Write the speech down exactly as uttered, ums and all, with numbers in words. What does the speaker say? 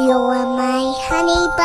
You are my honey bun.